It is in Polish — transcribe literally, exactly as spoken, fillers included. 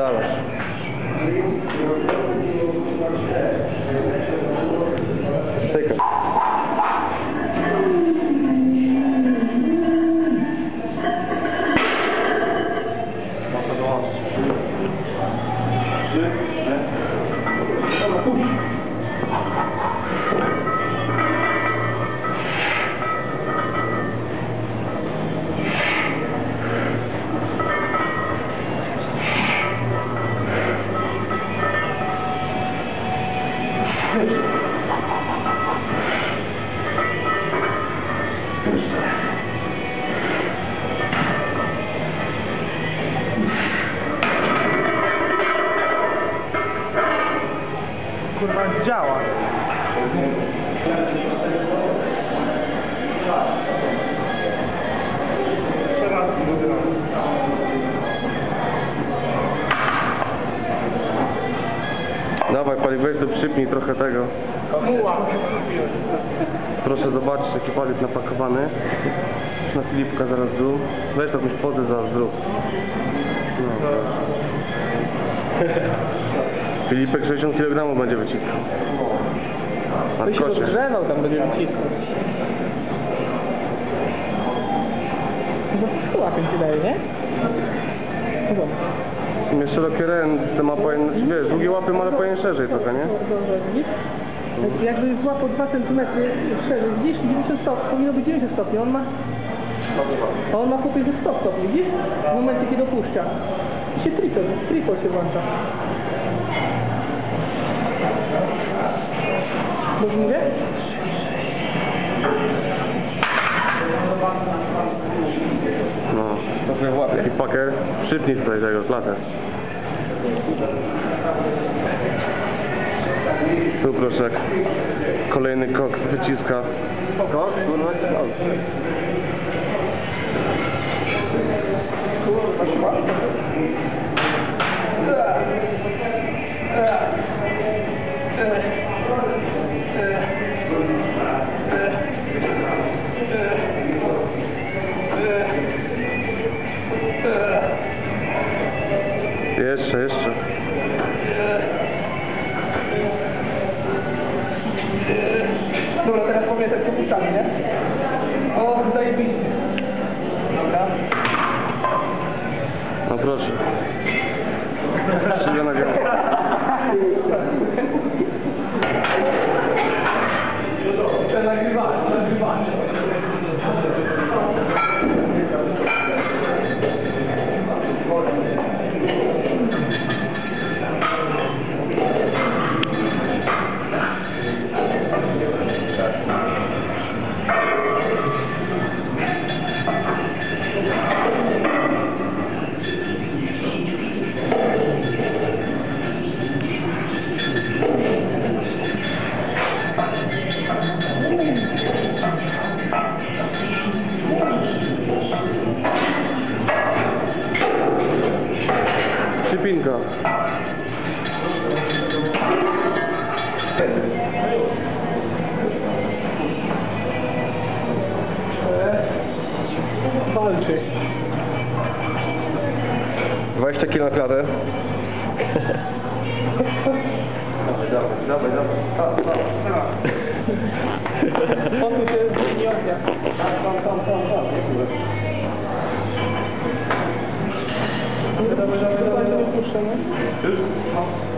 zaraz. Czekaj. Kurwa, działa. Dawaj, Pali, weź tu przypnij trochę tego. Proszę zobaczyć, jaki Pali jest napakowany. Na Filipka zaraz dół. Weź jakąś podę zaraz dół. Filipek sześćdziesiąt kilogramów będzie wyciskał. Ty się rozgrzewał, tam będzie wyciskał. Zapuszkuła ten ci daje, nie? Miesz szerokie ręce ma powinien, znaczy wiesz, długie łapy ma, ale powinien szerzej trochę, nie? Mhm. Jakby złapał dwa centymetry szerzej, gdzieś dziewięćdziesiąt stopni, powinno być dziewięćdziesiąt stopni, on ma... A on ma kupić ze sto stopni, widzisz? W momencie, kiedy opuszcza. I się tripol, tripol się włącza. Dobrze mówię? No, trochę łapie. I paker, szybnij tutaj tego, klatę. Tu proszę, kolejny kok wyciska. Kok? Kurwa, jeszcze, jeszcze. Dobra, teraz powiem tak po puszczami, nie? O, zajebiście. Dobra. No proszę. Przyjdę na wiarę. Nagrywanie, nagrywanie. Przypinka. Walczy. dwadzieścia kilo na klatę. Dawaj, dawaj, dawaj. On tu się nie odda. Tam, tam, tam, tam. Dobra, dobra, dobra. Już? No.